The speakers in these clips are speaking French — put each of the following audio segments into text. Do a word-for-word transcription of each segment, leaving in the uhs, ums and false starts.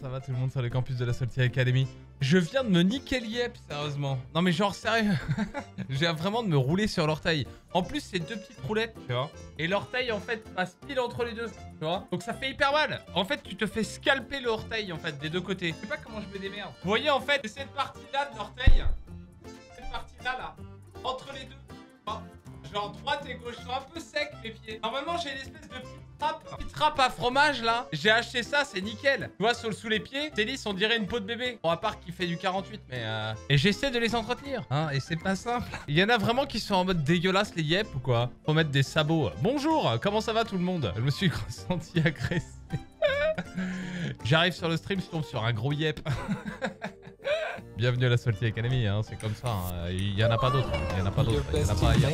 ça va tout le monde sur le campus de la Salty Academy? Je viens de me niquer l'I E P, sérieusement. Non mais genre sérieux, j'ai vraiment de me rouler sur l'orteil. En plus c'est deux petites roulettes, tu vois. Et l'orteil en fait passe pile entre les deux, tu vois. Donc ça fait hyper mal. En fait tu te fais scalper l'orteil en fait des deux côtés. Je sais pas comment je me démerde. Vous voyez en fait, cette partie là de l'orteil, cette partie là là, entre les deux, tu vois. Genre droite et gauche, sont un peu sec les pieds. Normalement j'ai une espèce de petite trappe, petite trappe à fromage là. J'ai acheté ça, c'est nickel. Tu vois, sur le, sous les pieds, c'est lisse, on dirait une peau de bébé. Bon, à part qu'il fait du quarante-huit, mais euh... et j'essaie de les entretenir, hein, et c'est pas simple. Il y en a vraiment qui sont en mode dégueulasse les yep ou quoi. Faut mettre des sabots. Bonjour, comment ça va tout le monde? Je me suis senti agressé. J'arrive sur le stream, je tombe sur un gros yep. Bienvenue à la Salty Academy, hein, c'est comme ça, il n'y en a pas d'autres, il n'y en a pas d'autres, il n'y en a pas ailleurs.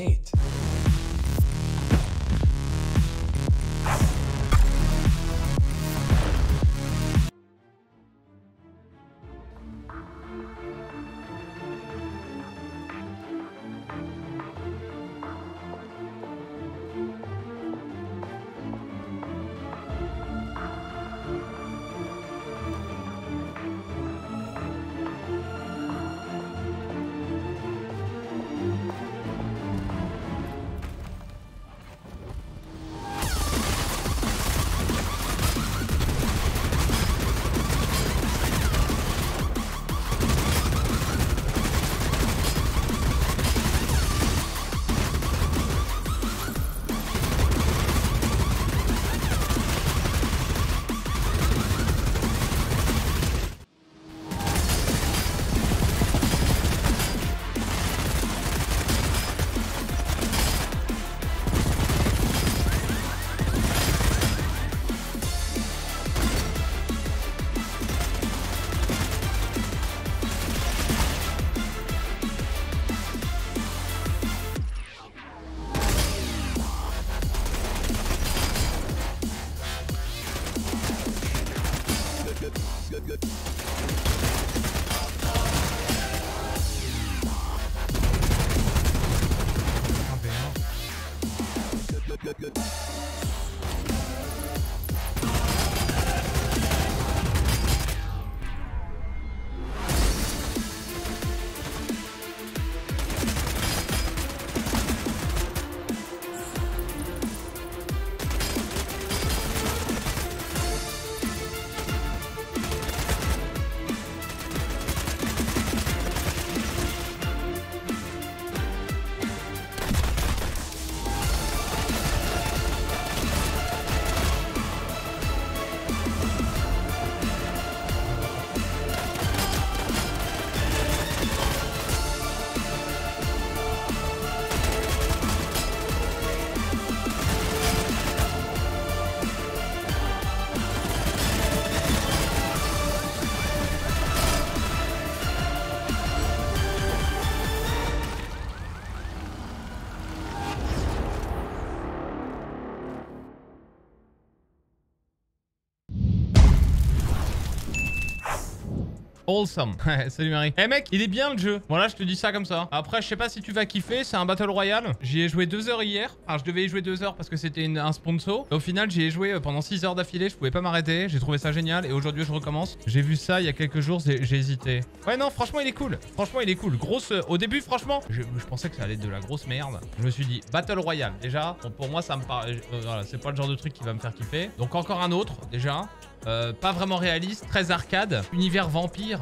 Awesome. Salut Marie. Eh hey mec, il est bien le jeu. Voilà, je te dis ça comme ça. Après, je sais pas si tu vas kiffer. C'est un Battle Royale. J'y ai joué deux heures hier. Enfin, je devais y jouer deux heures parce que c'était un sponsor. Et au final, j'y ai joué pendant six heures d'affilée. Je pouvais pas m'arrêter. J'ai trouvé ça génial. Et aujourd'hui, je recommence. J'ai vu ça il y a quelques jours. J'ai hésité. Ouais, non, franchement, il est cool. Franchement, il est cool. Grosse. Au début, franchement, je, je pensais que ça allait être de la grosse merde. Je me suis dit, Battle Royale. Déjà, bon, pour moi, ça me paraît. Voilà, c'est pas le genre de truc qui va me faire kiffer. Donc, encore un autre, déjà. Euh, pas vraiment réaliste, très arcade, univers vampire.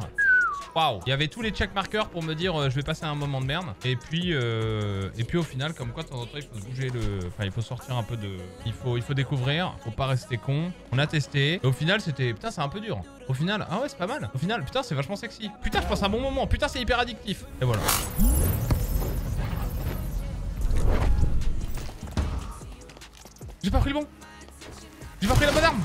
Waouh, il y avait tous les checkmarkers pour me dire euh, je vais passer un moment de merde. Et puis, euh, et puis au final, comme quoi de temps en temps il faut bouger le, enfin il faut sortir un peu de, il faut, il faut découvrir, faut pas rester con. On a testé. Et au final c'était, putain c'est un peu dur. Au final, ah ouais c'est pas mal. Au final, putain c'est vachement sexy. Putain je passe un bon moment. Putain c'est hyper addictif. Et voilà. J'ai pas pris le bon. J'ai pas pris la bonne arme.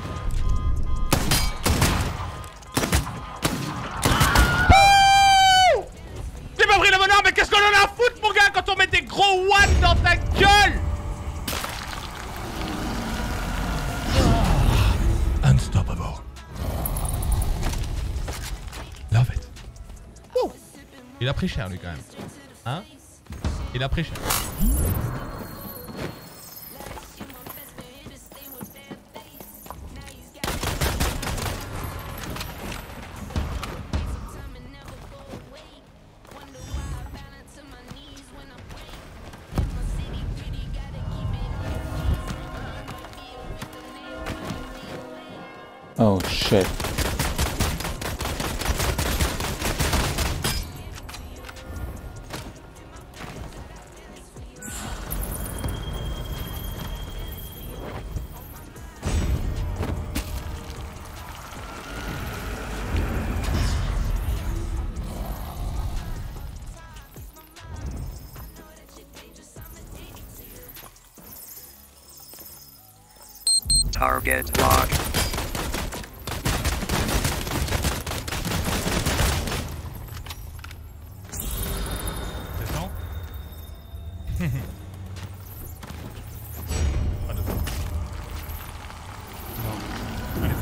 Mais qu'est-ce qu'on en a à foutre, mon gars, quand on met des gros one dans ta gueule? Unstoppable. Love it. Ouh. Il a pris cher, lui, quand même. Hein? Il a pris cher. Oh shit. Target locked. C'est bon? Pas de bon. Non. Allez,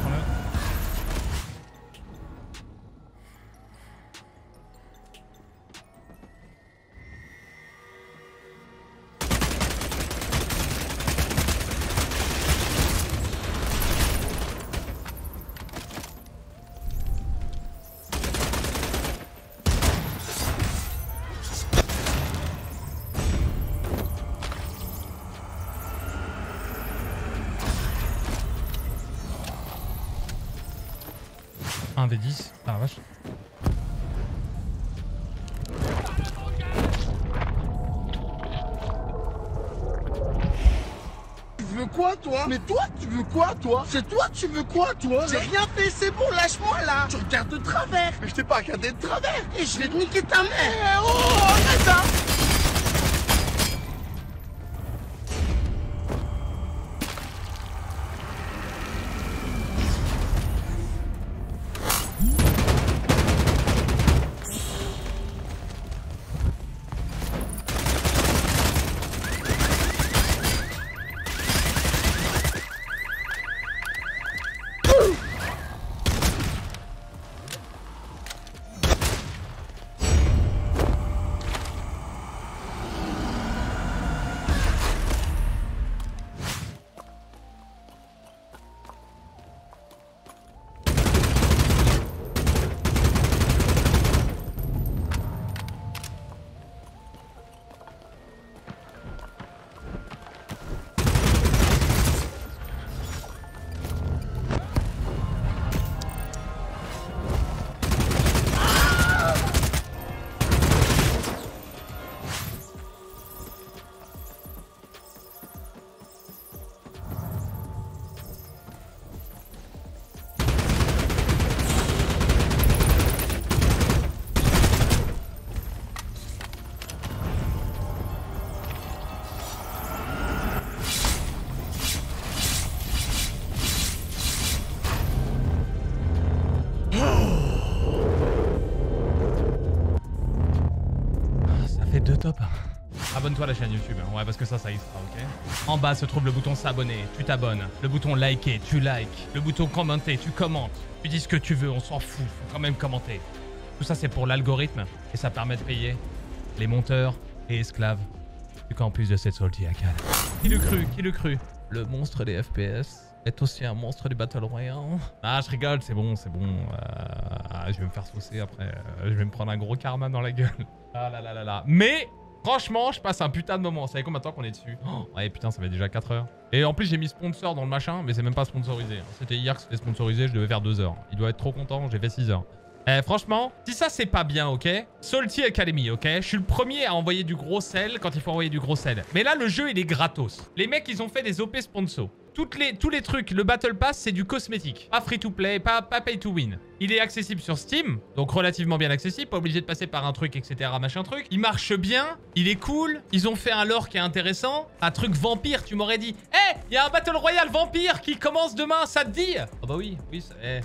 un des dix, ah la vache. Tu veux quoi toi? Mais toi tu veux quoi toi? C'est toi tu veux quoi toi? J'ai rien fait, c'est bon, lâche-moi là. Tu regardes de travers. Mais je t'ai pas regardé de travers. Et je vais te niquer ta mère. Eh oh, arrête ça. Abonne-toi à la chaîne YouTube, ouais, parce que ça, ça extra, ok? En bas se trouve le bouton s'abonner, tu t'abonnes. Le bouton liker, tu likes. Le bouton commenter, tu commentes. Tu dis ce que tu veux, on s'en fout, faut quand même commenter. Tout ça, c'est pour l'algorithme et ça permet de payer les monteurs et esclaves du campus de cette Salty Academy. Qui le cru? Qui le cru? Le monstre des F P S est aussi un monstre du Battle Royale. Ah, je rigole, c'est bon, c'est bon. Euh, je vais me faire saucer après. Je vais me prendre un gros karma dans la gueule. Ah là là là là. Mais franchement, je passe un putain de moment. Vous savez combien de temps qu'on est dessus? Oh, ouais, putain, ça fait déjà quatre heures. Et en plus, j'ai mis sponsor dans le machin, mais c'est même pas sponsorisé. C'était hier que c'était sponsorisé, je devais faire deux heures. Il doit être trop content, j'ai fait six heures. Eh, franchement, si ça, c'est pas bien, ok? Salty Academy, ok? Je suis le premier à envoyer du gros sel quand il faut envoyer du gros sel. Mais là, le jeu, il est gratos. Les mecs, ils ont fait des O P sponsor. Toutes les, tous les trucs, le Battle Pass, c'est du cosmétique. Pas free to play, pas, pas pay to win. Il est accessible sur Steam, donc relativement bien accessible. Pas obligé de passer par un truc, et cetera. Machin truc. Il marche bien, il est cool. Ils ont fait un lore qui est intéressant. Un truc vampire, tu m'aurais dit. Eh, hey, il y a un Battle Royale vampire qui commence demain, ça te dit? Ah oh bah oui, oui. Eh.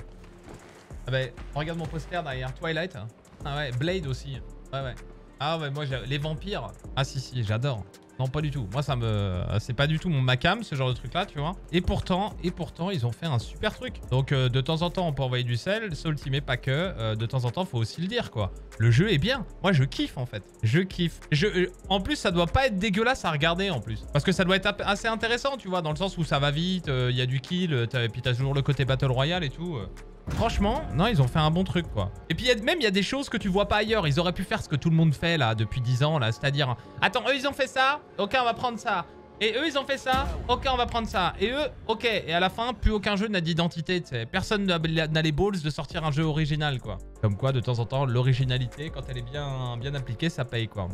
Ah bah, regarde mon poster derrière, Twilight. Ah ouais, Blade aussi. Ouais, ouais. Ah ouais, moi, les vampires. Ah si, si, j'adore. Non, pas du tout. Moi, ça me... C'est pas du tout mon macam, ce genre de truc-là, tu vois. Et pourtant, et pourtant, ils ont fait un super truc. Donc, euh, de temps en temps, on peut envoyer du sel. Salty, mais pas que. Euh, de temps en temps, faut aussi le dire, quoi. Le jeu est bien. Moi, je kiffe, en fait. Je kiffe. Je... En plus, ça doit pas être dégueulasse à regarder, en plus. Parce que ça doit être assez intéressant, tu vois, dans le sens où ça va vite, il euh, y a du kill, et puis t'as toujours le côté Battle Royale et tout. Euh. Franchement, non, ils ont fait un bon truc, quoi. Et puis, y a, même, il y a des choses que tu vois pas ailleurs. Ils auraient pu faire ce que tout le monde fait, là, depuis dix ans, là. C'est-à-dire, attends, eux, ils ont fait ça. Ok, on va prendre ça. Et eux, ils ont fait ça. Ok, on va prendre ça. Et eux, ok. Et à la fin, plus aucun jeu n'a d'identité. Personne n'a les balls de sortir un jeu original, quoi. Comme quoi, de temps en temps, l'originalité, quand elle est bien, bien appliquée, ça paye, quoi.